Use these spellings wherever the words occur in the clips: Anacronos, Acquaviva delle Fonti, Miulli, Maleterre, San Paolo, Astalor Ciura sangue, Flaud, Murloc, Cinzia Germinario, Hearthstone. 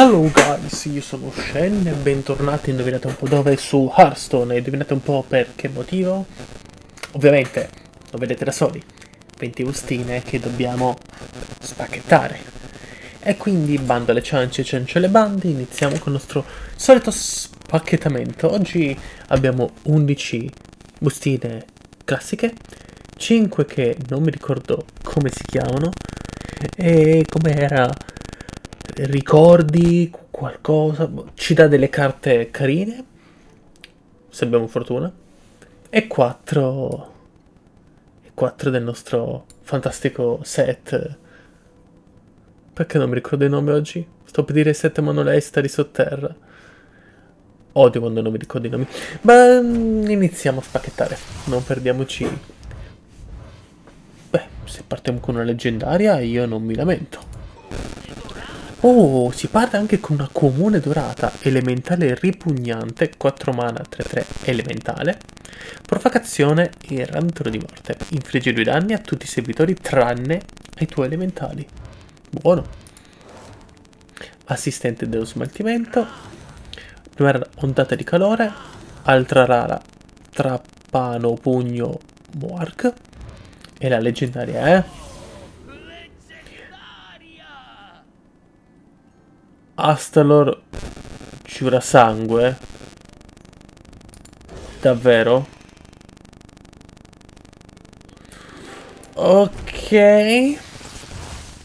Hello guys, io sono Shen e bentornati, indovinate un po' dove, su Hearthstone. E indovinate un po' per che motivo? Ovviamente, lo vedete da soli, 20 bustine che dobbiamo spacchettare. E quindi, bando alle ciance, ciance alle bande, iniziamo con il nostro solito spacchettamento. Oggi abbiamo 11 bustine classiche, 5 che non mi ricordo come si chiamano, e come era... ricordi qualcosa, ci dà delle carte carine se abbiamo fortuna, e 4 del nostro fantastico set. Perché non mi ricordo i nomi oggi? Sto per dire 7 monolesta di sotterra. Odio quando non mi ricordo i nomi. Ma iniziamo a spacchettare, non perdiamoci. Beh, se partiamo con una leggendaria io non mi lamento. Oh, si parte anche con una comune dorata, elementale ripugnante, 4 mana, 3-3, elementale. Provocazione e rantolo di morte. Infligge 2 danni a tutti i servitori tranne ai tuoi elementali. Buono. Assistente dello smaltimento. Prima ondata di calore. Altra rara, trappano, pugno, moark. E la leggendaria, Astalor Ciura sangue. Davvero? Ok.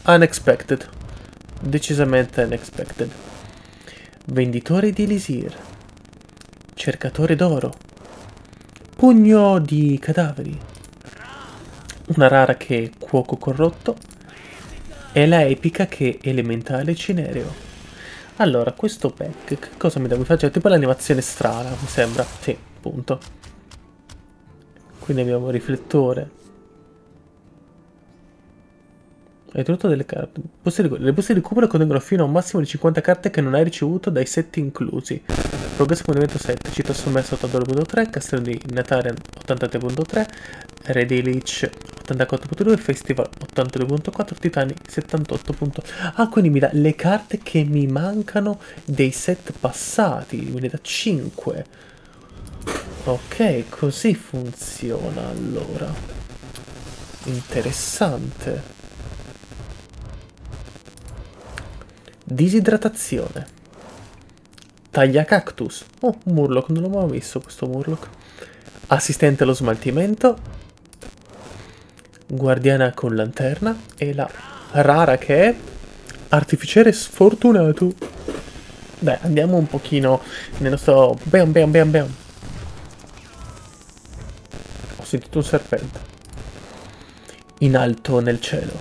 Unexpected. Decisamente unexpected. Venditore di elisir. Cercatore d'oro. Pugno di cadaveri. Una rara che è cuoco corrotto. E la epica che è elementale cinereo. Allora, questo pack, che cosa mi devo fare? Tipo l'animazione strana, mi sembra. Sì, punto. Quindi abbiamo riflettore. Hai tolto delle carte. Le buste di recupero contengono fino a un massimo di 50 carte che non hai ricevuto dai set inclusi. Progresso movimento 7, città sommersa 82.3, castello di Natarian 83.3, Re dei Lich 84.2, Festival 82.4, Titani 78. Ah, quindi mi dà le carte che mi mancano dei set passati, me ne dà 5. Ok, così funziona allora. Interessante. Disidratazione. Taglia cactus. Oh, Murloc, non l'ho mai messo questo Murloc. Assistente allo smaltimento. Guardiana con lanterna. E la rara che è artificiere sfortunato. Beh, andiamo un pochino nel nostro... Bam. Ho sentito un serpente. In alto nel cielo.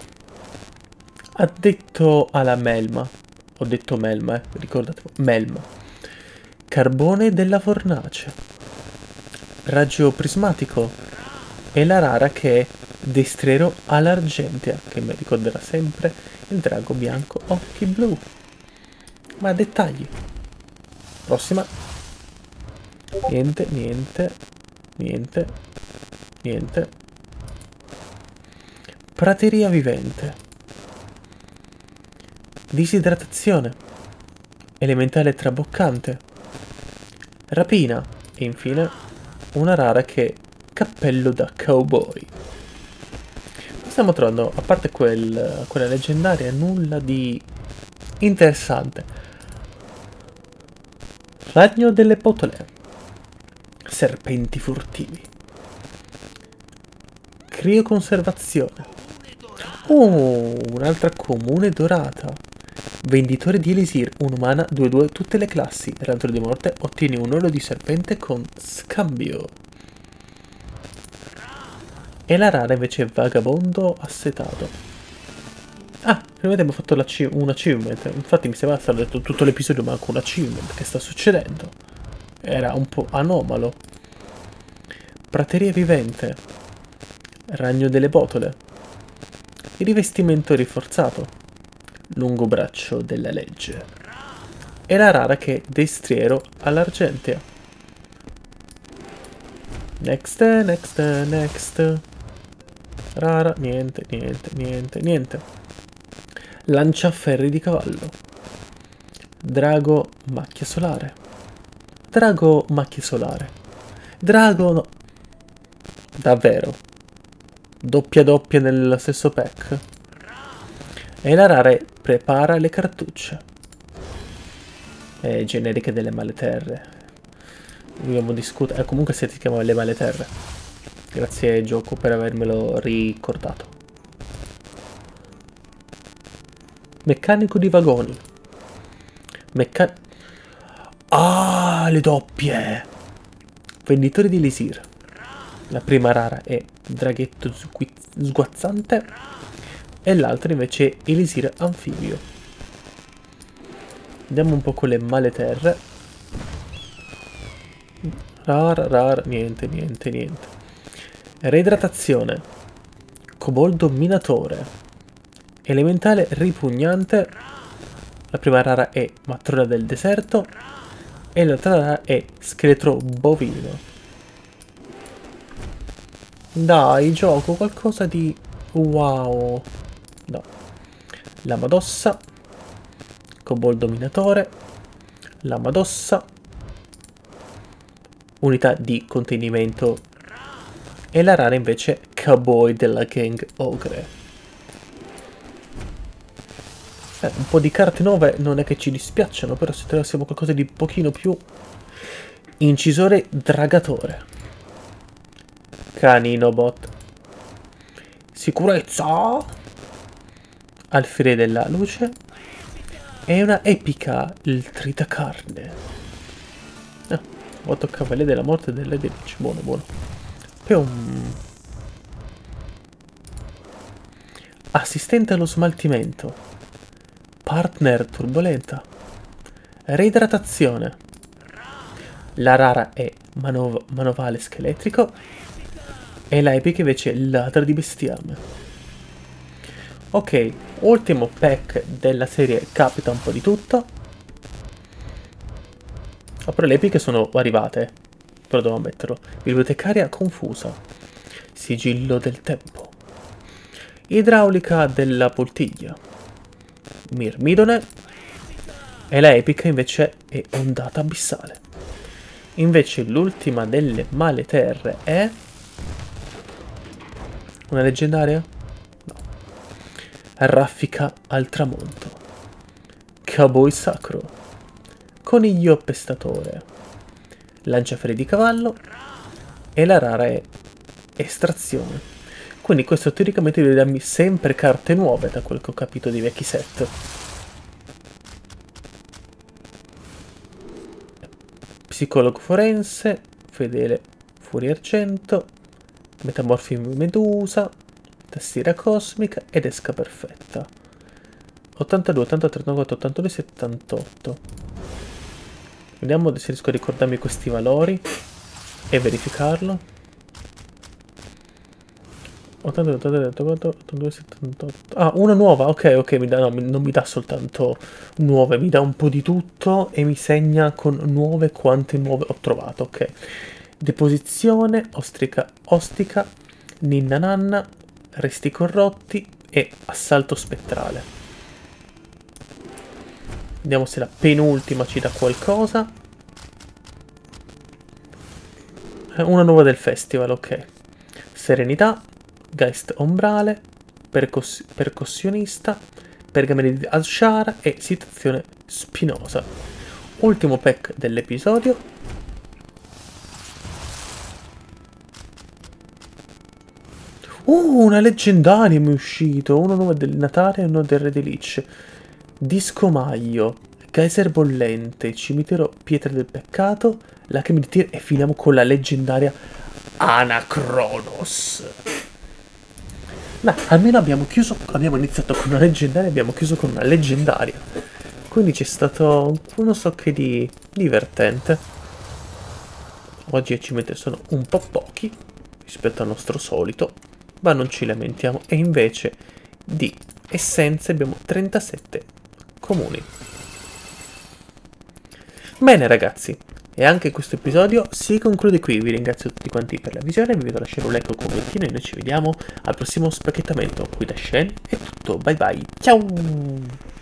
Addetto alla melma. Ho detto melma, ricordate, melma. Carbone della fornace. Raggio prismatico. E la rara che è destrero all'argentea, che mi ricorderà sempre il drago bianco occhi blu. Ma dettagli. Prossima. Niente. Prateria vivente. Disidratazione. Elementale traboccante. Rapina. E infine una rara che è cappello da cowboy. Ma stiamo trovando, a parte quella leggendaria, nulla di interessante. Ragno delle potole. Serpenti furtivi. Crioconservazione. Oh, un'altra comune dorata. Venditore di elisir, 1 mana, 2-2, tutte le classi. Rantolo di morte, ottieni un olio di serpente con scambio. E la rara invece è vagabondo assetato. Ah, prima abbiamo fatto un achievement. Infatti mi sembra stato detto tutto l'episodio, manco un achievement. Che sta succedendo? Era un po' anomalo. Prateria vivente. Ragno delle botole. Il rivestimento rinforzato. Lungo braccio della legge. E la rara che è destriero all'argentea. Next. Rara, niente. Lanciaferri di cavallo. Drago macchia solare. Drago macchia solare. Drago no. Davvero? Doppia doppia nello stesso pack? E la rare prepara le cartucce. Generiche delle maleterre. Dobbiamo discutere. Comunque si chiama le maleterre. Grazie gioco per avermelo ricordato. Meccanico di vagoni. Ah, le doppie. Venditore di elisir. La prima rara è draghetto sguazzante e l'altra invece è elisir anfibio. Andiamo un po' con le maleterre. Rara, rara, niente, niente, niente. Reidratazione. Coboldo minatore. Elementale ripugnante. La prima rara è matrona del deserto e l'altra rara è scheletro bovino. Dai, gioco qualcosa di wow. No. Lama d'ossa, kobold dominatore, lama d'ossa, unità di contenimento e la rara invece cowboy della gang ogre. Un po' di carte nuove non è che ci dispiacciono, però se trovassimo qualcosa di un pochino più... Incisore dragatore. Canino bot. Sicurezza. Alfiere della luce. E una epica, il tritacarne. Ah, voto cavaliere della morte e delle 10. Buono, buono. Pium. Assistente allo smaltimento. Partner turbolenta. Reidratazione. La rara è manovale scheletrico e la epica invece è ladra di bestiame. Ok, ultimo pack della serie, capita un po' di tutto. Oh, però le epiche sono arrivate, però devo ammetterlo. Bibliotecaria confusa. Sigillo del tempo. Idraulica della poltiglia. Mirmidone e la epica invece è ondata abissale. Invece l'ultima delle maleterre è una leggendaria? No. Raffica al tramonto. Cowboy sacro. Coniglio pestatore. Lanciafiere di cavallo e la rara è estrazione. Quindi questo teoricamente deve darmi sempre carte nuove, da quel che ho capito dei vecchi set. Psicologo forense, fedele fuori argento, metamorfi medusa, tastiera cosmica ed esca perfetta. 82, 83, 94, 82, 78. Vediamo se riesco a ricordarmi questi valori e verificarlo. 82, 84, 82, 78. Ah, una nuova, ok, ok, mi dà, no, non mi dà soltanto nuove, mi dà un po' di tutto e mi segna con nuove quante nuove ho trovato, ok. Deposizione, ostrica, ostica, ninna nanna, resti corrotti e assalto spettrale. Vediamo se la penultima ci dà qualcosa. Una nuova del festival, ok. Serenità. Geist ombrale, percussionista, pergamene di Ashara e situazione spinosa. Ultimo pack dell'episodio. Una leggendaria mi è uscito. Uno nuovo del Natale e uno del Re di Lich. Discomaglio, Geyser bollente, cimitero pietra del peccato, lacrime di Tyr e finiamo con la leggendaria Anacronos. Ma almeno abbiamo chiuso, abbiamo iniziato con una leggendaria e abbiamo chiuso con una leggendaria. Quindi c'è stato uno so che di divertente. Oggi ci mette sono un po' pochi rispetto al nostro solito, ma non ci lamentiamo. E invece di essenze abbiamo 37 comuni. Bene ragazzi, e anche questo episodio si conclude qui. Vi ringrazio tutti quanti per la visione, vi vedo, lasciare un like o un commentino e noi ci vediamo al prossimo spacchettamento. Qui da Shen è tutto, bye bye, ciao!